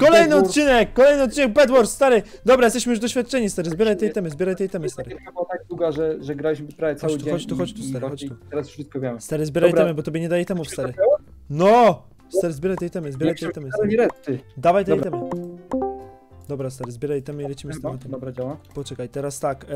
Kolejny odcinek Bedwars, stary. Dobra, jesteśmy już doświadczeni, stary. Zbieraj te itemy, stary. Była tak długa, że graliśmy prawie cały dzień. Chodź tu, stary. Teraz wszystko wiemy. Stary, zbieraj itemy, bo tobie nie daje itemów, stary. No! Stary, zbieraj te itemy, stary. Dawaj te itemy. Dobra, stary, zbieraj itemy i lecimy z tym. Dobra, działa. Poczekaj, teraz tak,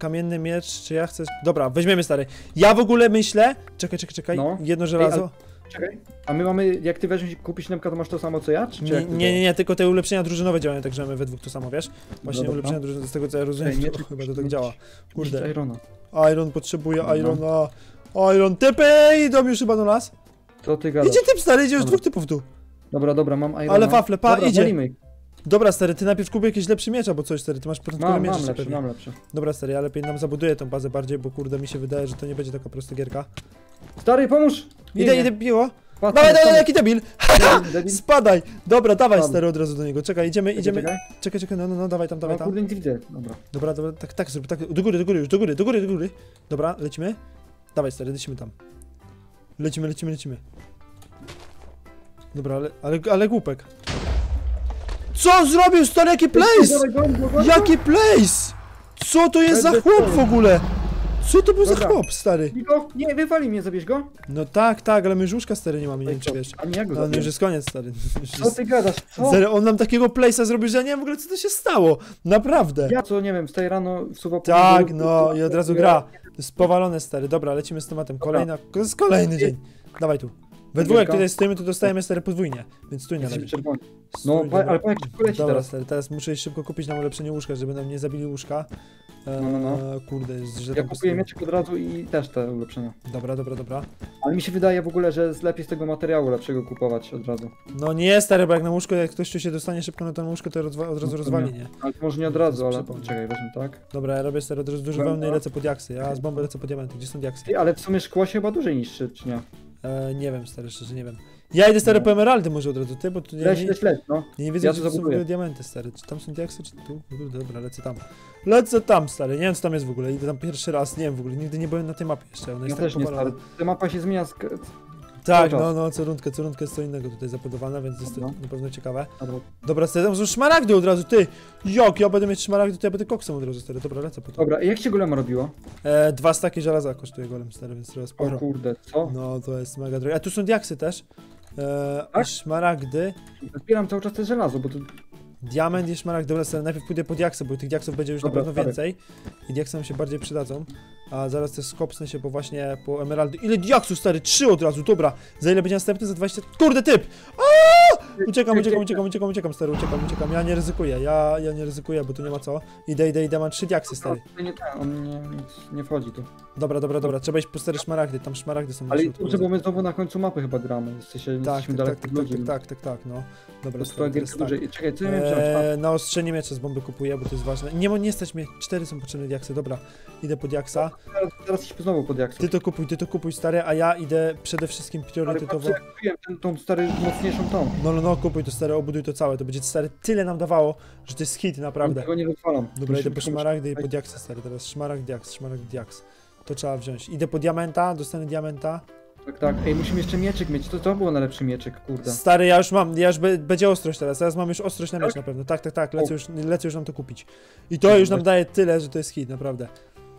kamienny miecz, czy ja chcę... Dobra, weźmiemy, stary. Ja w ogóle myślę... Czekaj, no. Jedno żelazo. Czekaj, a my mamy, jak ty weźmiesz kupić nemka, to masz to samo co ja? Czy nie, tylko te ulepszenia drużynowe działają, także my we dwóch to samo, wiesz? Właśnie no, ulepszenia drużynowe, z tego co ja rozumiem, okay, to chyba to tak działa. Kurde. Iron potrzebuje, Irona. Iron, typy idą już chyba do nas. Co ty gadasz? Idzie typ, stary, idzie już dwóch typów tu. Dobra, mam Irona. Ale wafle, idzie. Zalimy. Dobra, stary, ty najpierw kup jakieś lepsze miecz albo coś, stary, ty masz początkowe miecze jeszcze pewnie. Mam lepsze. Dobra, stary, ja lepiej nam zabuduję tą bazę bardziej, bo kurde mi się wydaje, że to nie będzie taka prosta gierka. Stary, pomóż! Idę piło. Dawaj, jaki debil! Spadaj! Dobra, dawaj, stary, od razu do niego. Czekaj, idziemy. Czekaj, no, dawaj tam. Kurde, nie widzę. Dobra, tak, do góry. Dobra, lecimy. Dawaj, stary, lecimy tam. Lecimy. Dobra, ale głupek. Co zrobił, stary, jaki place? Jaki place? Co to jest za chłop w ogóle? Co to był za chłop, stary? Nie, wywali mnie, zabierz go? No tak, ale my już łóżka, stary, nie mamy, nie wiem czy wiesz. No już jest koniec, stary. Co ty gadasz? Stary, on nam takiego place'a zrobił, że ja nie wiem w ogóle co to się stało. Naprawdę. Ja co, nie wiem, wstaję rano, wsuwa po tak, no i od razu gra. To jest powalone, stary. Dobra, lecimy z tematem. To jest kolejny dzień. Dawaj tu. We dwóch jak tutaj stoimy, to dostajemy, stary, podwójnie. Więc stój na razie. No, ale pan jak poleci teraz. Teraz muszę szybko kupić nam ulepszenie łóżka, żeby nam nie zabili łóżka. No. Kurde, jest źle. Ja kupuję mieczek od razu i też te ulepszenia. Dobra. Ale mi się wydaje w ogóle, że lepiej z tego materiału lepszego kupować od razu. No nie, stary, bo jak na łóżko, jak ktoś tu się dostanie szybko na tą łóżko, to od razu rozwali, nie? Ale może nie od razu, ale czekaj, weźmy tak. Dobra, ja robię, stary, od razu dużo wełny i lecę pod jaksy. Ja z bomby lecę pod diamenty. Gdzie są diaksy? Ale w sumie szkło się chyba dłużej niszczy, czy nie? Nie wiem, stary, szczerze nie wiem. Ja idę, stary, po emeraldy może od razu, ty, bo tu nie wiedzę, czy to są w ogóle diamenty, stary. Czy tam są diaksy, czy tu? Dobra, lecę tam. Stary, nie wiem co tam jest w ogóle, idę tam pierwszy raz, nie wiem w ogóle, nigdy nie byłem na tej mapie jeszcze, ona jest tak powalona. Ta mapa się zmienia z... Tak, no, co rundkę jest co innego tutaj zapodowana, więc jest to na pewno ciekawe. Dobra, stary, tam są szmaragdy od razu, ty! Ja będę mieć szmaragdy, to ja będę koksem od razu, stary, dobra, lecę po to. Dobra, jak się golema robiło? 2 staki żelaza kosztuje golem, stary, więc teraz sporo. O kurde, co? No, to jest mega drogie. A tu są diaksy też. Tak? Szmaragdy. Zbieram cały czas te żelazo, bo to... Diament i szmaragd, dobra, stary, najpierw pójdę po diaksy, bo tych diaksów będzie już na pewno więcej. I diaksy nam się bardziej przydadzą. A zaraz też skopsnę się po emeraldy. Ile diaksów, stary? 3 od razu, dobra. Za ile będzie następny? Za 20... Kurde, typ! Uciekam, stary, uciekam. Ja nie ryzykuję, bo tu nie ma co. Idę, mam 3 diaksy, stary. On nie wchodzi tu. Dobra, trzeba iść po stary szmaragdy, tam szmaragdy są. Ale dobrze, bo my znowu na końcu mapy chyba gramy. Tak, no. Dobra, stary. Czekaj, co ja miałem wziąć? Na ostrzenie miecze z bomby kupuję, bo to jest ważne. Nie stać mnie, 4 są potrzebne diaksy, dobra. Idę po diaksa. Teraz się znowu pod diaksa. Ty to kupuj, stary, a ja idę przede wszystkim priorytetowo. Ale kupiłem tą, stary, mocniejszą tą. No, kupuj to, stary, obuduj to całe, to będzie, stary, tyle nam dawało, że to jest hit, naprawdę. Tego nie rozwalam. Dobra, idę po szmaragdy i po diaksa, stary, teraz szmaragd, diaks. To trzeba wziąć. Idę po diamenta, dostanę diamenta. Tak, ej, musimy jeszcze mieczyk mieć, to było najlepszy mieczyk, kurde. Stary, będzie ostrość teraz mam już ostrość na miecz na pewno, tak, lecę już nam to kupić. I to już nam daje tyle, że to jest hit, naprawdę.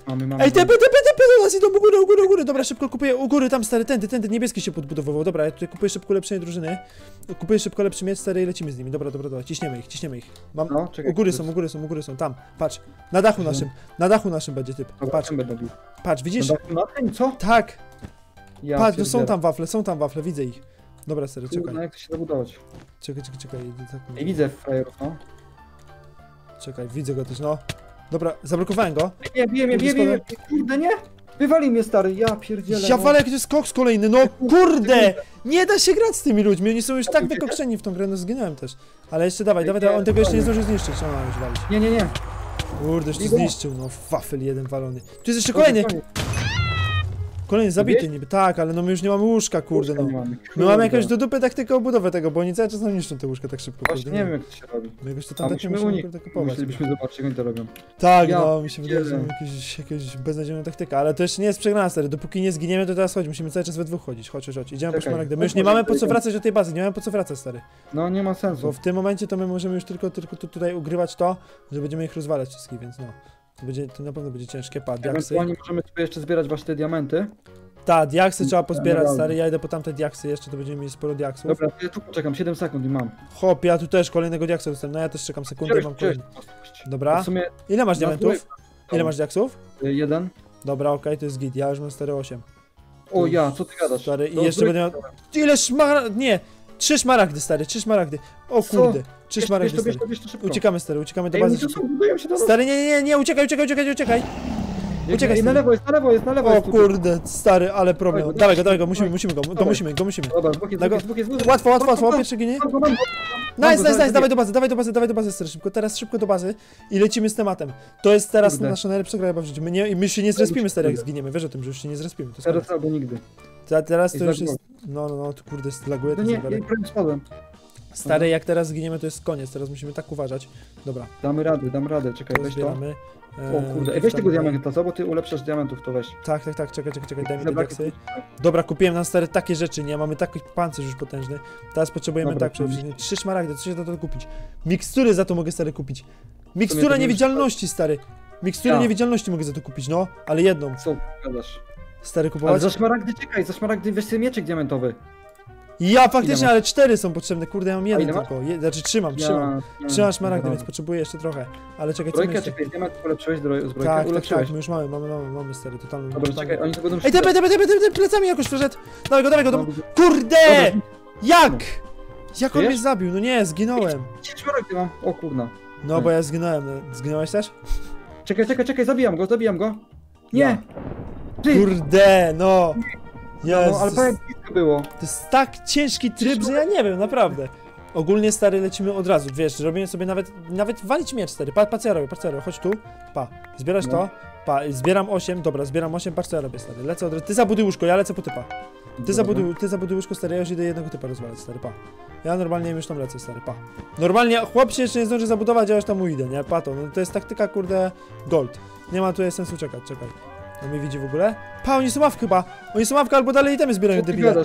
Mamy. Ej, te do nas idą, u góry, dobra, szybko kupuję, u góry, tam, stary, tędy, niebieski się podbudowywał, dobra, ja tutaj kupuję szybko lepszej drużyny, kupuję szybko lepszy miecz, stary, i lecimy z nimi, dobra, ciśniemy ich, mam, no, czekaj, u góry są, tam, patrz, na dachu naszym będzie typ, patrz, widzisz? Na tym, co? Tak, ja patrz, są tam wafle, widzę ich, dobra, stary, czekaj. No, jak to się zabudować? Czekaj, tak, widzę frajerów, no. Czekaj, widzę go też, no. Dobra, zablokowałem go. Nie, kurde, nie? Wywali mnie, stary, ja pierdzielę. Ja walę, jak to jest koks kolejny, no kurde! Nie da się grać z tymi ludźmi, oni są już tak wykokszeni w tą grę, no zginąłem też. Ale jeszcze dawaj, on tego jeszcze nie zdąży zniszczyć, ona już walić. Nie. Kurde, już to zniszczył, no wafel jeden walony. Tu jest jeszcze kolejny! Kolejny zabity niby, tak, ale no my już nie mamy łóżka, kurde, no. My mamy jakąś do dupy taktykę obudowę tego, bo oni cały czas nam niszczą te łóżka tak szybko, kurde. Właśnie nie wiem, jak to się robi. My jakoś to tam tak nie musimy, kurde, kupować. Musielibyśmy zobaczyć, jak oni to robią. Tak, no, mi się wydaje, że jakieś beznadziejną taktykę, ale to jeszcze nie jest przegrana, stary, dopóki nie zginiemy, to teraz chodź, musimy cały czas we dwóch chodzić, chodź, idziemy po szmaragdy. My już nie mamy po co wracać do tej bazy, nie mamy po co wracać, stary. No, nie ma sensu. Bo w tym momencie to my możemy już tylko tutaj ugrywać to, że będziemy ich rozwalać wszystkich, więc no. To na pewno będzie ciężkie, pa, diaksy. Możemy sobie jeszcze zbierać właśnie te diamenty. Tak, diaksy trzeba pozbierać, stary, ja idę po tamte diaksy jeszcze, to będziemy mieli sporo diaksów. Dobra, ja tu poczekam, 7 sekund i mam. Hop, ja tu też kolejnego diaksa dostałem, no ja też czekam sekundę, mam kolejny. Dobra, ile masz diamentów? Ile masz diaksów? 1. Dobra, okej, to jest git, ja już mam 4-8. O ja, co ty gadasz? Stary, i jeszcze będę miał... Ile szmaragd... Nie! 3 szmaragdy, stary, 3 szmaragdy. O kurde, 3 szmaragdy, stary. Uciekamy, stary, uciekamy do bazy. Stary, nie, uciekaj. Uciekaj, na lewo jest. O kurde, stary, ale problem. Dawaj go, musimy go. Łatwo, pierwszy ginie. Nice, dawaj do bazy, stary, szybko, do bazy i lecimy z tematem. To jest teraz nasza najlepsza gra w życiu. My się nie zrespimy, stary, jak zginiemy, wiesz o tym, że już się nie zrespimy. Teraz albo nigdy. Teraz to już jest... No, to kurde, laguje to. Nie, spadłem. Stary, jak teraz zginiemy, to jest koniec, teraz musimy tak uważać. Dobra. Damy radę, czekaj, weź to. O kurde, weź tego diamenta, co? Bo ty ulepszasz diamentów, to weź. Tak, czekaj, daj mi te diaksy. Dobra, kupiłem nam, stary, takie rzeczy, nie? Mamy taki pancerz już potężny. Teraz potrzebujemy, dobra, tak, przede wszystkim 3 szmaragdy, co się da to kupić? Mikstury za to mogę, stary, kupić. Mikstura niewidzialności, stary. Miksturę niewidzialności mogę za to kupić, no, ale jedną. Co gadasz? Stary, kupować? Ale za szmaragdy, czekaj, za szmaragdy weź sobie mieczek diamentowy. Ja faktycznie, ale 4 są potrzebne, kurde, ja mam 1 tylko. Znaczy trzymam szmaragdy, więc potrzebuję jeszcze trochę. Ale czekaj, co myślisz? Czekaj, nie ma, ulepszyłeś zbrojkę? Tak, my już mamy, stary, totalny. Dobra, czekaj, oni to będą... Ej, te plecami jakoś przeszedł! Dawaj go, kurde! Jak? Jak on mnie zabił? No nie, zginąłem. Szmaragdy mam, o kurna. No, bo ja zginąłem, zginąłeś też? Czekaj, zabijam go. Nie! Kurde, no! Jezus. No, ale prawie blisko było. To jest tak ciężki tryb, że ja nie wiem, naprawdę. Ogólnie, stary, lecimy od razu, wiesz, robimy sobie nawet walić miecz, stary, patrz co ja robię, chodź tu, zbierasz to, zbieram 8, dobra, zbieram 8, patrz co ja robię, stary, lecę od razu, ty zabuduj łóżko, ja lecę po typa. Ty zabuduj łóżko, stary, ja już idę jednego typa rozwalać, stary, Ja normalnie już tam lecę, stary, Normalnie chłop się jeszcze nie zdąży zabudować, ja już tam idę, nie, no to jest taktyka, kurde, gold. Nie ma tutaj sensu czekać, No mnie widzi w ogóle? Oni są ławka chyba! Oni są ławka albo dalej itemy zbierają, debile.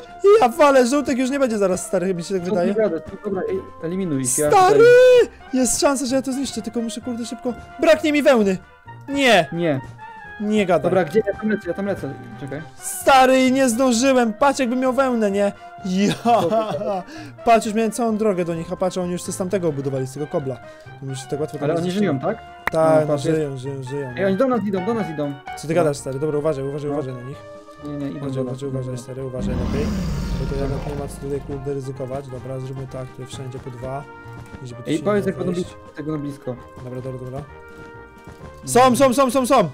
Ja walę, żółtek już nie będzie zaraz, stary, mi się tak wydaje. Dobra, eliminuj ich. Stary! Jest szansa, że ja to zniszczę, tylko muszę, kurde, szybko... Braknie mi wełny! Nie gadam. Dobra, gdzie? Ja tam lecę, czekaj. Stary, nie zdążyłem, patrz jakbym miał wełnę, nie? Patrz, już miałem całą drogę do nich, a patrz, oni już coś z tamtego obudowali, z tego kobla. Tak łatwo. Ale oni żyją, tak? Tak, no, żyją. Ej, oni do nas idą. Co ty gadasz, stary? Dobra, uważaj na nich. Nie, idą do nas. Uważaj, stary, uważaj lepiej. Bo to ja nie ma co tutaj, kurde, ryzykować. Dobra, zróbmy tak, tutaj wszędzie po 2. Ej, powiedz, jak będą tego na blisko. Dobra. Są!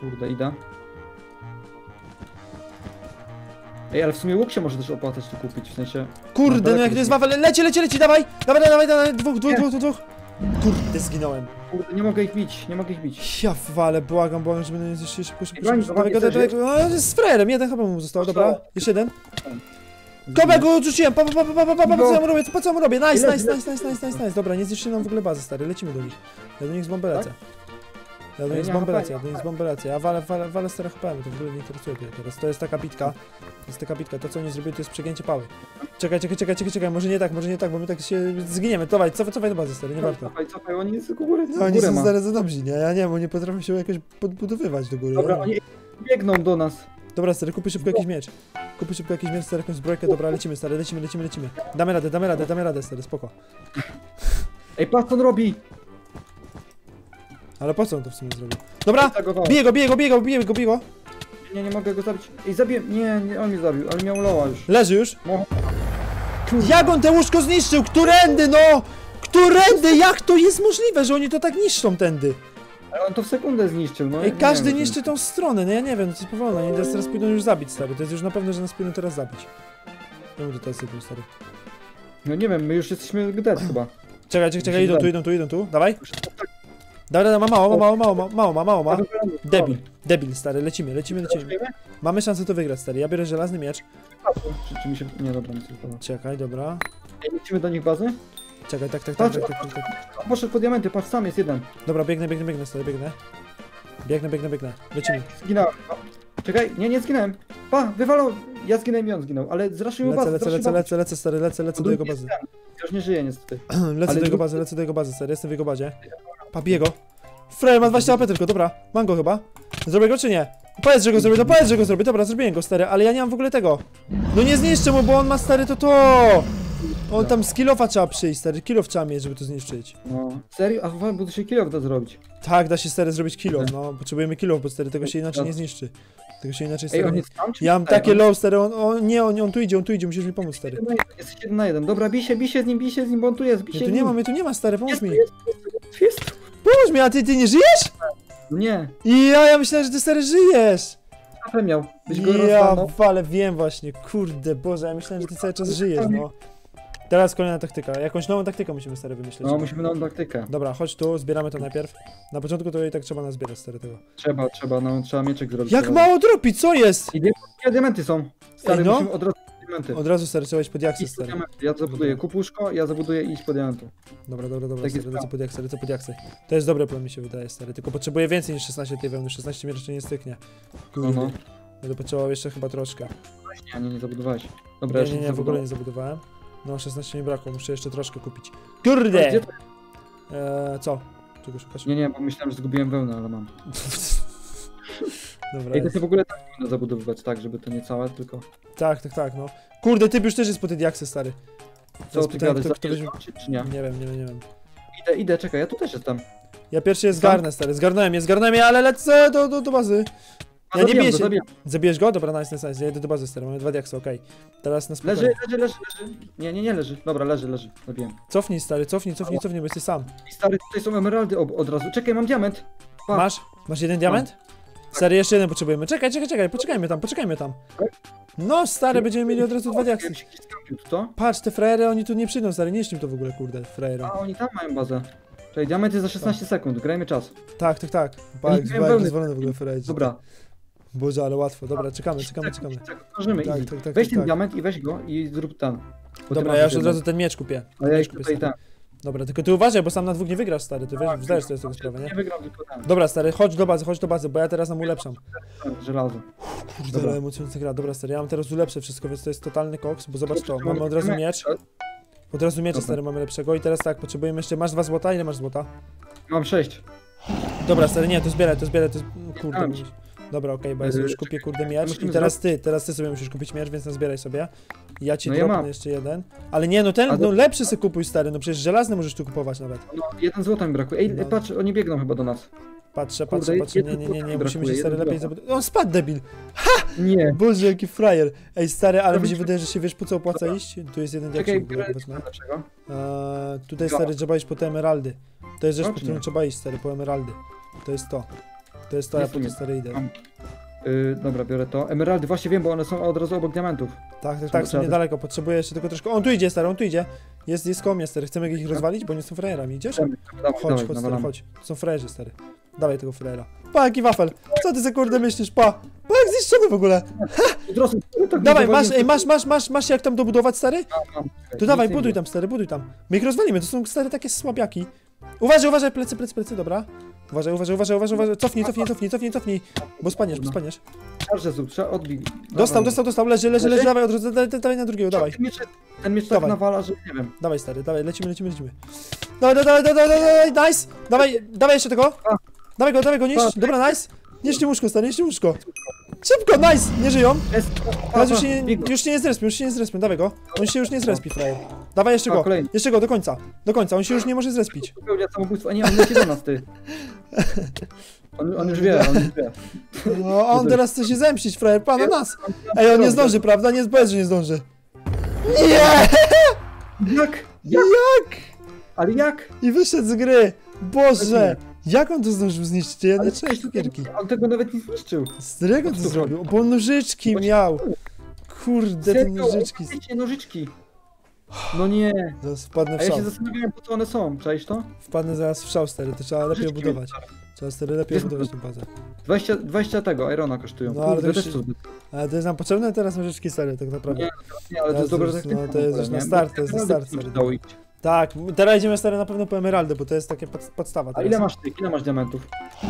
Kurde, idę. Ej, ale w sumie łuk się może też opłacać tu kupić, w sensie... Kurde, no jak to jest wafel, leci, dawaj, dwóch. Kurde, zginąłem. Kurde, nie mogę ich bić. Ja walę, błagam, żeby nie zniszczyli szybko. No, z frajerem, 1 chyba mu został, dobra, jeszcze 1. Dobra, go odrzuciłem, po co ja mu robię, nice, dobra, nie zniszczyli nam w ogóle bazy, stary, lecimy do nich. Ja do nich z bomby lecę. Ja walę stary HPM, to w ogóle nie interesuje mnie teraz, to jest taka bitka, to co oni zrobili to jest przegięcie pały. Czekaj, może nie tak, bo my tak się zginiemy, cofaj do bazy, stary, nie warto. Cofaj, oni są ku górę, oni są stary za dobrzy, nie, ja nie wiem, oni potrafią się jakoś podbudowywać do góry. Dobra, oni biegną do nas. Dobra, stary, kupię szybko jakiś miecz, stary, jakąś zbrojkę, dobra, lecimy, stary, lecimy. Damy radę, stary, spoko. Ej, patrz co on robi! Ale po co on to w sumie zrobił? Dobra! Bije go! Nie mogę go zabić. Ej, zabiję. Nie, on mnie zabił, ale miał loa już. Leży już? No. Jak on te łóżko zniszczył? Którędy, no! Którędy? Jak to jest możliwe, że oni to tak niszczą tędy? Ale on to w sekundę zniszczył, no. Ej, każdy niszczy tą stronę, no ja nie wiem, to jest powolne. Oni teraz pójdą już zabić, stary. To jest już na pewno, że nas pójdą teraz zabić. Nie wiem, to jest super, stary. No nie wiem, my już jesteśmy dead chyba. Czekaj, idą tu, dawaj. Dobra, ma mało, debil. Debil, stary, lecimy. Mamy szansę to wygrać, stary. Ja biorę żelazny miecz. Czy mi się... Nie, dobra, nic nie podoba. Czekaj, dobra. Lecimy do nich bazy? Czekaj, tak. Poszedł po diamenty, patrz, sam jest jeden. Dobra, biegnę, stary, biegnę. Lecimy. Zginąłem. Czekaj, nie zginąłem. Pa, wywalał. Ja zginąłem i on zginął, ale zraszył bazę. Lecę, stary, lecę do jego bazy. Już nie żyje niestety. Lecę do jego bazy, stary, jestem w jego bazie. Pa, bije go. Frajer ma 20 AP tylko, dobra, mam go chyba. Zrobię go czy nie? Powiedz, że go zrobię, dobra, zrobiłem go, stary, ale ja nie mam w ogóle tego. No nie zniszczę mu, bo on ma, stary, On tam z kilofa trzeba przyjść, stary, kilof trzeba mieć, żeby to zniszczyć. No, serio? A chyba bo to się kilof da zrobić. Tak, da się, stary, zrobić kilof, no, potrzebujemy kilof, bo, stary, tego się inaczej nie zniszczy. Ej, on jest tam, czy... Ja mam takie low, stary, on tu idzie, musisz mi pomóc, stary. Jest 1 na 1, dobra, bij się z nim, bo on tu jest, mnie tu nie ma, stary, pomóż mi. Jest. Pomóż mi, a ty nie żyjesz? Nie. Ja myślałem, że ty, stary, żyjesz. Kapę miał, byś go rozwalnął. Ale wiem właśnie, kurde, Boże, ja myślałem, że ty cały czas żyjesz, no. Teraz kolejna taktyka, jakąś nową taktykę musimy, stary, wymyślić. No, musimy nową taktykę. Dobra, chodź tu, zbieramy to najpierw. Na początku to i tak trzeba nazbierać, stary, tego. Trzeba mieczek zrobić. Jak mało dropi, co jest? I diamenty są, stary. Ej, no. Musimy od razu diamenty. Od razu, stary, trzeba iść pod jaksy, stary. Ja zabuduję kupuszko, ja zabuduję i iść pod diamentu. Dobra, tak, stary, lecę pod jaksy. To jest dobry plan, mi się wydaje, stary, tylko potrzebuję więcej niż 16 tej wełny, 16 mi raczej nie styknie. No. Będę potrzebował jeszcze chyba troszkę. Właśnie, nie zabudowałeś. Dobra, nie, w ogóle nie zabudowałem. No, 16 mi brakło, muszę jeszcze troszkę kupić. Kurde! Co? Czego szukasz? Nie, bo myślałem, że zgubiłem wełnę, ale mam. Dobra. I to się w ogóle tak powinno zabudowywać, tak, żeby to nie całe, tylko... Tak, no. Kurde, typ już też jest po tej diaksy, stary. Co ty gadasz, czy nie? Nie wiem. Idę, czekaj, ja tu też jestem. Ja pierwszy je zgarnę, stary, zgarnąłem je, ale lecę do bazy. Ja nie biję się. Zabijesz go? Dobra, nice, ja idę do bazy, stary, mamy 2 diaksy, okej. Teraz na spokojnie. Leży. Nie leży. Dobra, leży, zabiję. Cofnij, stary, cofnij, bo jesteś sam. Stary, tutaj są emeraldy od razu. Czekaj, mam diament. Pa. Masz 1 diament? Tak. Stary, jeszcze 1 potrzebujemy. Czekaj, poczekajmy tam. No, stary, będziemy mieli od razu 2 diaksy. Patrz, te frajery, oni tu nie przyjdą, stary, nie iść im to w ogóle, kurde, frajery. A oni tam mają bazę. Czekaj, diament jest za 16 sekund, grajmy czas. Tak. Zwolony w ogóle frajery. Dobra. Boże, ale łatwo. Dobra, czekamy. Tak, weź ten diament i weź go i zrób tam. Dobra, ja już od razu ten miecz kupię. A ja już kupię tam. Dobra, tylko ty uważaj, bo sam na 2 nie wygrasz, stary. Ty zdajesz sobie z tego sprawę, nie? Nie wygram, tylko tam. Dobra, stary, chodź do bazy, bo ja teraz nam ulepszam. Żelazo. Kurde, emocjonująca gra. Dobra, stary, ja mam teraz ulepszę wszystko, więc to jest totalny koks, bo zobacz to, mamy od razu miecz. Od razu miecze, stary, mamy lepszego i teraz tak, potrzebujemy jeszcze... Masz 2 złota? Ile masz złota? Mam 6. Dobra, stary, nie, to zbieraj, to... Kurde. Dobra, okej, bo ja już kupię, kurde, miecz i teraz ty sobie musisz kupić miecz, więc nazbieraj sobie. Ja ci dropnę jeszcze 1. Ale nie, no ten, no lepszy sobie kupuj, stary, no przecież żelazny możesz tu kupować nawet. No, 1 złota mi brakuje. Ej, patrz, oni biegną chyba do nas. Patrzę, nie, musimy się, stary, lepiej zabudować. On spadł, debil! Ha! Nie. Boże, jaki frajer. Ej, stary, ale mi się wydaje, że się wiesz po co opłaca iść? Tu jest 1 diaksy. Tutaj, stary, trzeba iść po te emeraldy. To jest rzecz, po którą trzeba iść, stary, po emeraldy. To jest to, ja po to, stary, idę. Dobra, biorę to. Emeraldy, właśnie wiem, bo one są od razu obok diamentów. Tak, są niedaleko, potrzebuję jeszcze tylko troszkę... On tu idzie, stary. Jest koło mnie, stary, chcemy ich rozwalić, bo nie są frajerami, idziesz? Chodź, stary, chodź. Są frajerzy, stary. Dawaj tego frajera. Pa, jaki wafel! Co ty za kurde myślisz, pa jak zniszczony w ogóle! Dawaj, masz jak tam dobudować, stary? To dawaj, buduj tam, stary, buduj tam. My ich rozwalimy, to są, stary, takie słabiaki. Uważaj, plecy, dobra. Uważaj, cofnij, bo spaniesz. Trzeba odbić. Dostał, leży, dawaj, dawaj na drugiego, dawaj. Ten miecz tak nawala, że nie wiem. Dawaj, stary, dawaj, lecimy. Dawaj, nice! Dawaj jeszcze tego! Dawaj go, nieś, dobra, nice! Nieście łóżko, stary, Szybko, nice! Nie żyją! Teraz już się nie zrespią, dawaj go. On się już nie zrespi, frajer. Dawaj jeszcze go, do końca, on się już nie może zrespić. Pełnia samobójstwo, a nie, on leci do nas, ty. On już wie. No, on teraz chce się zemścić, frajer, pana nas. Ej, on nie zdąży, prawda? Nie, powiedz, że nie zdąży. Nie! Jak? Ale jak? I wyszedł z gry. Boże! Jak on to zdążył zniszczyć? Ja nie trzeba cukierki. On tego nawet nie zniszczył. Z którego to zrobił? Bo nożyczki miał. Kurde, te nożyczki. No nie. Zaraz wpadnę w szał. Ja się zastanawiałem, po co one są. Czaisz to? Wpadnę zaraz w szał, stary. To trzeba lepiej obudować. Coraz tyle lepiej budować tę bazę. 20 tego, Irona kosztują. No, ale, kurde, to jest, ale to jest nam potrzebne teraz nożyczki, serio, tak naprawdę. Nie, ale to jest dobre, że tak no, to jest już na start, to jest na start. Tak, teraz idziemy stary na pewno po emeraldy, bo to jest takie podstawa. Teraz. A ile masz tych? Ile masz diamentów?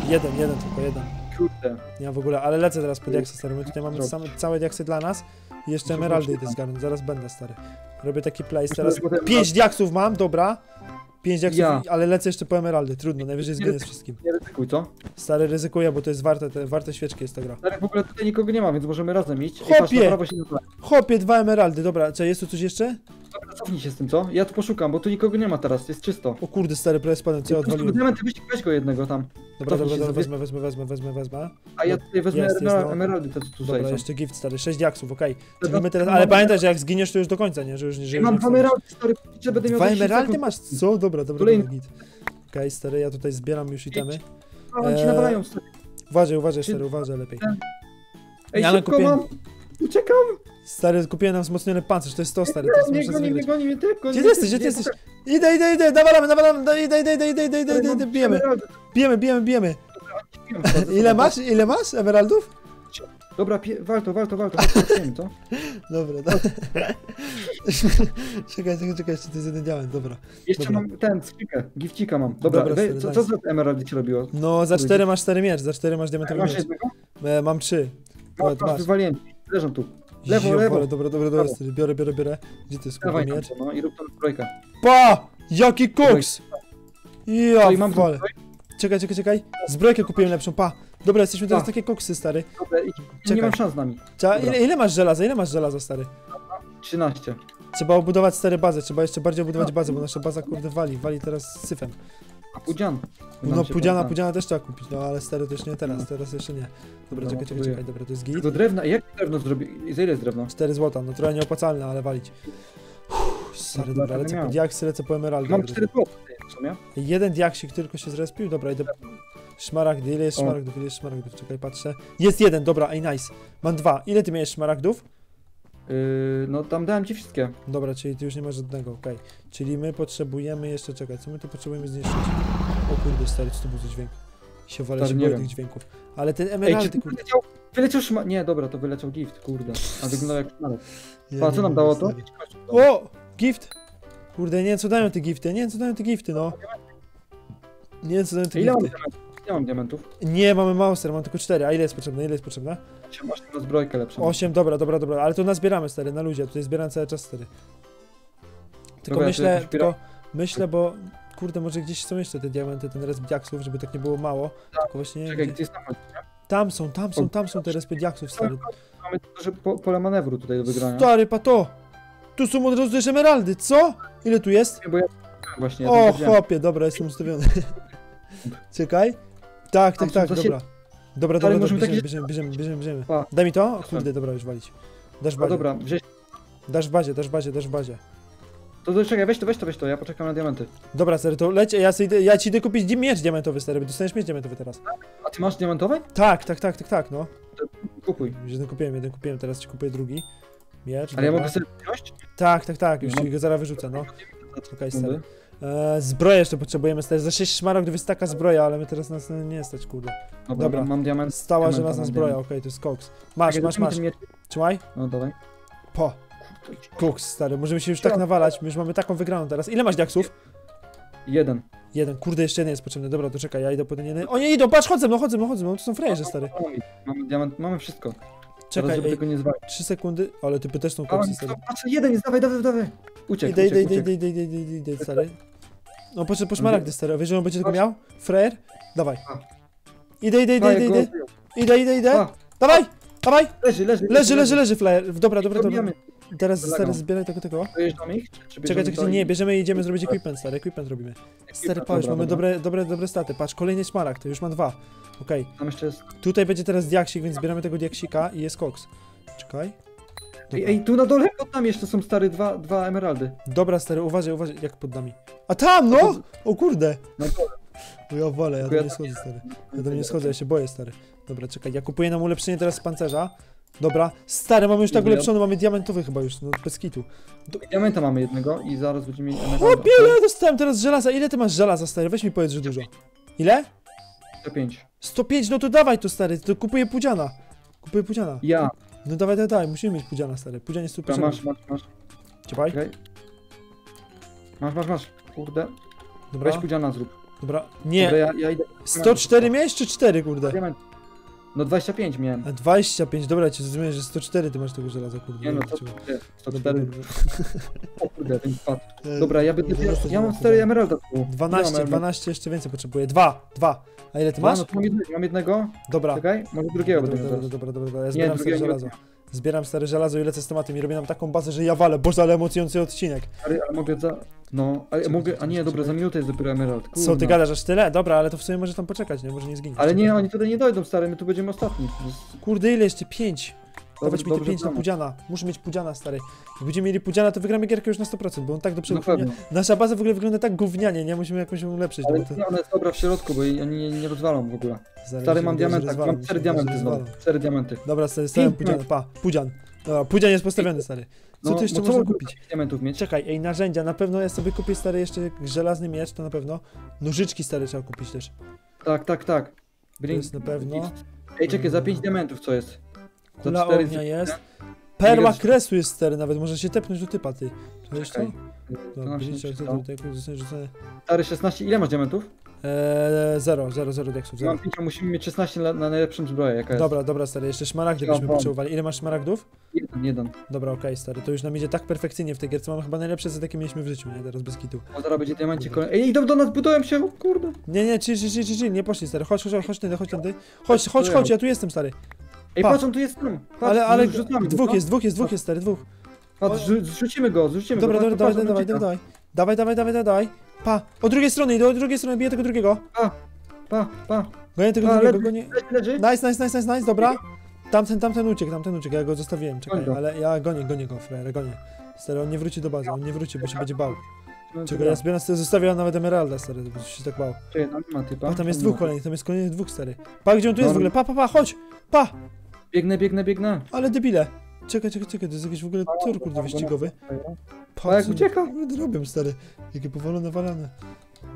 Jeden, tylko jeden. Kurde. Ja w ogóle, ale lecę teraz po diaksy, stary. My tutaj mamy całe diaksy dla nas i jeszcze emeraldy idę zgarnąć, zaraz będę, stary. Robię taki place teraz. 5 diaksów mam, dobra. 5 diaksów, ja. Ale lecę jeszcze po emeraldy, trudno, najwyżej zginę z wszystkim. Nie ryzykuj, co? Stary, ryzykuję, bo to jest warte, warte świeczki jest ta gra. Stary, w ogóle tutaj nikogo nie ma, więc możemy razem iść. Chopie, 2 emeraldy, dobra, co, jest tu coś jeszcze? Dobra, cofnij się z tym, co? Ja tu poszukam, bo tu nikogo nie ma teraz, jest czysto. O kurde, stary, prawie spadłem, co ja odwaliłem. Weź go jednego tam. Dobra, dobra, wezmę. A ja tutaj wezmę emeraldy, te co tu zajęło. Dobra, jeszcze gift, stary, 6 diaksów, okej. Ale pamiętaj, że jak zginiesz, to już do końca, nie? Że już nie żyjesz. Mam 2 emeraldy, stary, że będę miał 2 emeraldy masz, co? Dobra, git. Okej, stary, ja tutaj zbieram już itemy. A oni ci nawalają, stary. Uważaj, stary, uważaj lepiej. Ej, szybko mam! Uciekam! Stary, kupiłem nam wzmocniony pancerz, to jest to, stary. Nie goni mnie, tylko. Gdzie ty jesteś? Idę, nawalamy, bijemy. Ile masz emeraldów? Dobra, warto, to. Dobra. Czekaj, jeszcze to jest jeden diament, dobra. Jeszcze dobra. Mam ten, skrzynkę, gifcika mam. Dobra stary, co za emeraldy ci robiło? No, za 4 masz 4 miecz, za 4 masz diamentowy miecz. Mam 3. Wywaliłem, leżą tu. Lewo. Dobra, stary, biorę. Gdzie ty jest kurwa miecz? No i rób tam zbrojkę. Pa! Jaki koks! Ja wale. Czekaj. Zbrojkę kupiłem lepszą, pa. Dobra, jesteśmy teraz takie koksy, stary. Dobra, nie mam szans z nami. Ile masz żelaza, stary? 13. Trzeba obudować, stary, bazę, trzeba jeszcze bardziej obudować bazę, bo nasza baza, kurde, wali teraz syfem. A pudzian? No pudziana też trzeba kupić, no ale stary to już nie teraz jeszcze nie. Dobra, czekaj, dobra, to jest git. Do drewna, jak drewno zrobić? Za ile jest drewna? 4 złota, no trochę nieopłacalne, ale walić. Stary, dobra, lecę po diaksy, lecę po emeraldy. Mam 4 złota w sumie. Jeden diaksik tylko się zrespił, dobra, idę. Szmaragdy, ile jest szmaragdów? Czekaj, patrzę. Jest jeden, dobra, ej, nice. Mam 2, ile ty miałeś szmaragdów? No tam dałem ci wszystkie. Dobra, czyli ty już nie masz żadnego, okej. Czyli my potrzebujemy jeszcze, czekaj, co my tu potrzebujemy zniszczyć? O kurde, stary, co to był za dźwięk? Się boję tych dźwięków. Ale ten emerald, kurde. Wyleciał szmaragd. Nie, dobra, to wyleciał gift, kurde. A wyglądał jak szmaragd. Pa, co nam dało to? O! Gift! Kurde, nie wiem co dają te gifty, no. Nie mam diamentów. Nie, mamy mało, stary, mam tylko 4. A ile jest potrzebne? 8, masz zbrojkę lepszą. 8, dobra, ale to nazbieramy, stary, na ludzie, tutaj zbieram cały czas, stary. Tylko myślę, bo kurde, może gdzieś są jeszcze te diamenty, ten resp diaksów, żeby tak nie było mało. Tylko właśnie. Czekaj, gdzie jest tam? Tam są te respy diaksów, stary. Mamy duże pole manewru tutaj do wygrania. Stary, pato! Tu są od razu emeraldy, co? Ile tu jest? Nie, bo ja właśnie. O, chłopie, dobra, jestem ustawiony. Czekaj. Tak, dobra. Dobra, bierzemy. Daj mi to? Kurde, dobra, już walić. Dasz bazie. Dobra, dasz bazie. To czekaj, weź to, ja poczekam na diamenty. Dobra, stary, to leć, ja ci idę kupić miecz diamentowy, stary, bo dostaniesz miecz diamentowy teraz. A ty masz diamentowy? Tak, no. Kupuj. Jeden kupiłem, teraz ci kupuję drugi. Miecz, ale dobra. Ja mogę sobie wziąć? Tak, już go zaraz wyrzucę, no. Okej, stary. Zbroję jeszcze potrzebujemy, stary. Za 6 szmaragdów jest taka zbroja, ale my teraz nas nie stać, kurde. Dobra, mam diament. Stała, że nas na zbroja, okej, to jest koks. Masz. Trzymaj. No, dawaj. Po. Koks, stary, możemy się już tak nawalać, my już mamy taką wygraną teraz. Ile masz diaksów? 1. Kurde, jeszcze jeden jest potrzebny, dobra, to czekaj, ja idę po ten jeden. O nie, idą, patrz, chodzę, to są frejerze, stary. Mamy diament, mamy wszystko. Czekaj, żeby tego nie zwalić. 3 sekundy, ale ty też są koksy, stary. Jeden jest, dawaj. Uciekaj, stary. No po szmaragdy, stary, wiesz, że on będzie tego miał? Frejer? Dawaj. Idę. Dawaj! Leży, flyer. Dobra. Teraz, stary, zbieraj tego. Czekaj, nie, bierzemy i idziemy zrobić equipment, stary, robimy. Stary, patrz, mamy dobre staty, patrz, kolejny szmaragd, to już ma 2. Okej. Tutaj będzie teraz diaksik, więc zbieramy tego diaksika i jest koks. Czekaj. Ej, tu na dole pod nami jeszcze są, stary, 2 emeraldy. Dobra, stary, uważaj, jak pod nami. A tam, no! O kurde! No ja wolę, ja do mnie schodzę, stary. Ja się boję, stary. Dobra, czekaj, ja kupuję nam ulepszenie teraz z pancerza. Dobra, stary, mamy już tak ulepszone, mamy diamentowy chyba już, no bez kitu. Diamenta mamy jednego i zaraz będziemy mieli... Chłopie, ja dostałem teraz żelaza, ile ty masz żelaza, stary? Weź mi powiedz, że dużo. Ile? 105. 105, no to dawaj to, stary, to kupuję Pudziana. Kupuję Pudziana. Ja. No dawaj, dawaj, dawaj, musimy mieć Pudziana, stary. Pudzian jest super. Masz. Ciepaj. Okay. Masz. Kurde. Dobra. Weź Pudziana zrób. Dobra, nie. Kurde, ja idę. 104 miałeś czy 4, kurde? No 25 miałem. A 25, dobra, ja cię zrozumiałem, że 104 ty masz tego żelaza, kurde. Nie no, to 104. O kurde, ten spadł. Dobra, ja bym... Ja mam 4 emeralda. 12 jeszcze więcej potrzebuję. 2. A ile ty masz? No, mam jednego. Dobra. Czekaj, może drugiego będę miał. Dobra, ja zbieram stare żelazo. Zbieram stare żelazo i lecę z tematem i robię nam taką bazę, że ja walę. Boże, ale emocjonujący odcinek. Ale mogę za... No, ale mogę... A nie, dobra, za minutę jest dopiero emerald. Co, ty gadasz aż tyle? Dobra, ale to w sumie może tam poczekać, nie? Może nie zginie. Ale nie, oni tutaj nie dojdą, stary, my tu będziemy ostatni. Kurde, ile jeszcze? 5. Dawać mi te 5 na Pudziana. Muszę mieć Pudziana, stary. Jak będziemy mieli Pudziana, to wygramy gierkę już na 100%, bo on tak do przodu. Nasza baza w ogóle wygląda tak gównianie, nie? Musimy jakąś ją ulepszyć. Ale to... nie, ona jest dobra w środku, bo oni nie rozwalą w ogóle. Zaraz, stary, mam diamenty, mam 4 diamenty znowu. 4 diamenty. Dobra, stary, stawiam Pudziana, pa, Pudzian. Dobra, Pudzian jest postawiony, stary. Co tu jeszcze można kupić? Czekaj, ej, narzędzia, na pewno ja sobie kupię, stary, jeszcze żelazny miecz, to na pewno. Nożyczki, stary, trzeba kupić też. Tak. Więc na pewno. Ej, czekaj, za 5 diamentów co jest? Kula ognia jest. Perła kresu jest, stary, nawet może się tepnąć do typa, ty. Wiesz co? Stary, 16, ile masz diamentów? 0 deksów. Mam 5, musimy mieć 16 na najlepszą zbroję, jaka jest. Dobra, stary, jeszcze szmaragdy byśmy potrzebowali. Ile masz szmaragdów? Jeden. Dobra, okej, stary, to już nam idzie tak perfekcyjnie w tej gierce, mamy chyba najlepsze z jakie mieliśmy w życiu, nie? Teraz bez kitu. No zaraz będzie diamencie kolejny. Ej, idą do nas, budują się, kurde. Nie, czy, nie poszli, stary, chodź, ja tu jestem, stary. Ej, patrz, on tu jest tam. Ale dwóch jest, stary, dwóch. Patrz, zrzucimy go. Dobra, dawaj. Pa, od drugiej strony, biję tego drugiego. Pa. Gonię tego drugiego, gonię. Nice, dobra. Tamten uciekł, ja go zostawiłem, czekaj, ale ja gonię go, frajer, gonię. Stary, on nie wróci do bazy, bo się będzie bał. Czekaj, ja sobie nas zostawiam nawet emeralda, stary, bo się tak bał. A tam jest dwóch, stary. Pa, gdzie on tu jest w ogóle? Pa, chodź! Pa! Biegnę. Ale debile. Czekaj, to jest jakiś w ogóle tor, kurde, wyścigowy. Pa, jak ucieka? Robią, stary. Jakie powolone walane.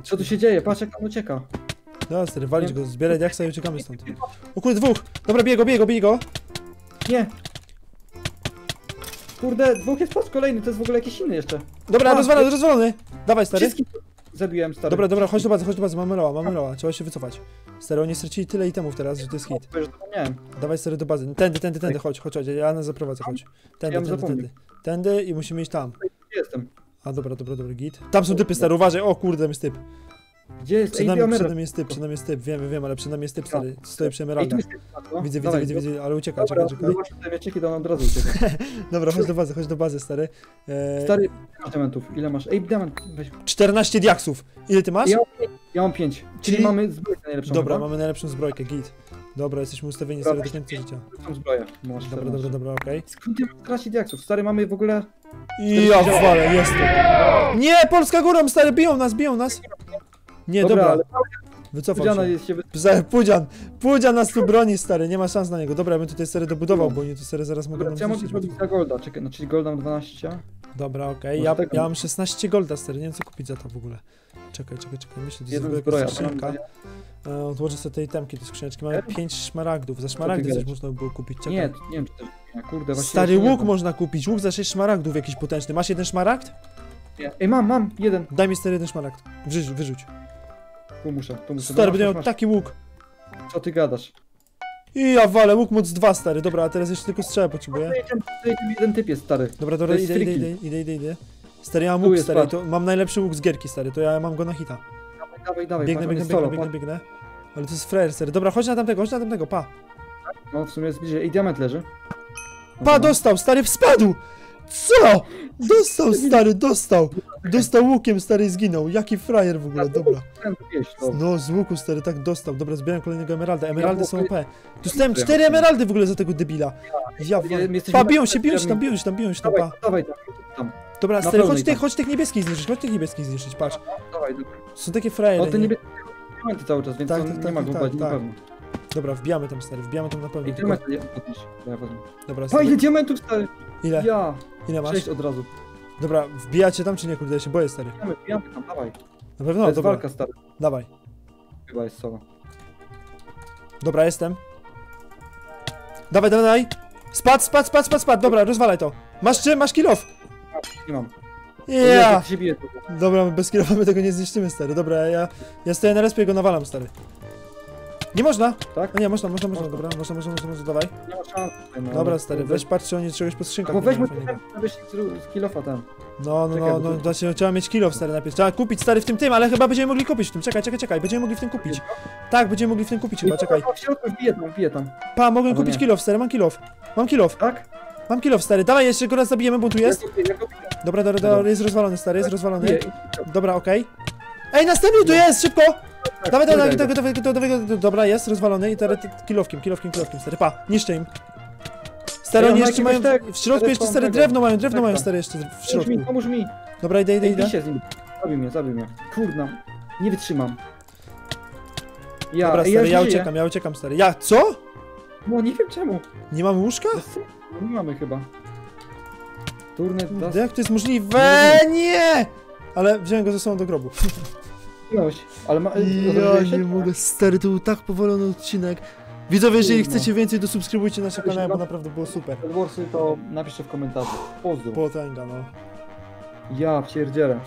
Co tu się dzieje? Patrz, jak on ucieka. Dobra, stary, walić go, zbieraj diaksa i uciekamy stąd. O kurde, dwóch! Dobra, bije go! Nie! Kurde, dwóch jest pas kolejny, to jest w ogóle jakiś inny jeszcze. Dobra, rozwalony! Dawaj, stary. Wszystkim zabiłem, stary. Dobra, chodź do bazy, mamy roła, trzeba się wycofać. Stary, oni stracili tyle itemów teraz, że to jest hit. Dawaj, stary, do bazy. Tędy, chodź, ja nas zaprowadzę, chodź. Tędy i musimy iść tam. Jestem. A, dobra, git. Tam są typy, stary, uważaj, o kurde, tam jest typ. Gdzie jest? Przed nami jest typ, wiem, ale przed nami jest typ, stary, stoi przy emeraldach. Widzę, ale ucieka, czekaj. Dobra, chodź do bazy, stary. Stary, ile masz? Ej, diament, weź. 14 diaksów, ile ty masz? Ja mam 5, czyli mamy zbrojkę najlepszą. Dobra, mamy najlepszą zbrojkę, git. Dobra, jesteśmy ustawieni, stary, do końca życia. Dobra, okej. Skąd ty masz 14 diaksów? Stary, mamy w ogóle... Ja walę, jestem. Nie, Polska górą, stary, biją nas. Nie, dobra. Wycofał się. Pudzian nas tu broni, stary, nie ma szans na niego. Dobra, ja bym tutaj stary dobudował, bo oni tu stary zaraz mogą nam zniszczyć. Ja mogę zrobić za golda, czekaj, no, czyli golda mam 12. Dobra, okej, ja mam 16 golda, stary, nie wiem co kupić za to w ogóle. Czekaj, myślę, to jest w ogóle jakaś skrzynka. Odłożę sobie te itemki do skrzyneczki, mamy 5 szmaragdów, za szmaragdy coś można by było kupić, czekaj. Nie, nie wiem czy to jest, kurde, właśnie... Stary, łuk można kupić, łuk za 6 szmaragdów jakiś potężny, masz jeden szmaragd? Ej, mam, jeden. Daj mi stary jeden szmaragd, wyrzuć. Tu muszę. Stary, będę miał taki łuk. Co ty gadasz? I ja walę, łuk moc 2, stary. Dobra, a teraz jeszcze tylko strzałę potrzebuję. Jeden typ jest, stary. Dobra, idę. Stary, ja mam łuk, stary. To mam najlepszy łuk z gierki, stary. To ja mam go na hita. Dawaj. Biegnę. Ale to jest frajer, stary. Dobra, chodź na tamtego, pa. No, w sumie jest bliżej. I diament leży. Pa, dostał, stary, spadł! Co? Dostał! Dostał łukiem, stary, i zginął. Jaki frajer w ogóle, dobra. No, z łuku, stary, tak dostał. Dobra, zbieram kolejnego emeralda. Emeraldy są OP. Dostałem 4 emeraldy w ogóle za tego debila. Ja, pa, biją się tam, pa. Dobra, stary, chodź tych niebieskich zniszczyć, patrz. Są takie frajery. O, te niebieskie diamenty cały czas, więc nie ma go bać, na pewno. Dobra, wbijamy tam, stary, na pewno. I diamenty, dobra, stary. Ile diamentów, stary? Ile? Ja. Ile masz? 6 od razu. Dobra, wbijacie tam czy nie, kurde, ja się boję, stary. Wbijamy tam, dawaj. Na pewno, to jest walka, stary. Dawaj. Chyba jest solo. Dobra, jestem. Dawaj, dawaj, dawaj. Spadł. Dobra, rozwalaj to. Masz czy? Masz kill off? Nie mam. Ja. Dobra, bez kill offa my tego nie zniszczymy, stary. Dobra, ja stoję na respie i go nawalam, stary. Nie można? Tak? No nie, można, dobra, można, dawaj. Nie ma szans. Dobra, stary, weź patrz, czy oni czegoś po skrzynkach. Bo weźmy kill offa tam. No, trzeba mieć kill off, stary, najpierw. Trzeba kupić, stary, w tym, ale chyba będziemy mogli kupić w tym. Czekaj, będziemy mogli w tym kupić. Tak, będziemy mogli w tym kupić chyba, czekaj. Wbiję tam. Pa, mogę kupić kill off, stary, mam kill off. Tak? Mam kill off, stary, dawaj, jeszcze go raz zabijemy, bo tu jest. Dobra, jest rozwalony, stary, jest rozwalony. Dobra, okej. Ej, następny tu jest, szybko! Dawaj, dobra, jest rozwalony i teraz kilofkiem, stary, pa, niszczę im. Stary, oni jeszcze mają, w środku jeszcze, stary, drewno mają, stary, jeszcze w środku. Pomóż mi. Dobra, idę. Zabij mnie, kurna, nie wytrzymam. Dobra, stary, ja uciekam, stary, co? No, nie wiem czemu. Nie mamy łóżka? Nie mamy chyba. Jak to jest możliwe? Nie! Ale wziąłem go ze sobą do grobu. Ja nie mogę, stary, to był tak powolony odcinek. Widzowie, jeżeli chcecie więcej, to subskrybujcie nasze kanały, bo naprawdę było super. Bedwarsy to napiszcie w komentarzu. Pozdro. Potęga, no. Ja pierdzielę.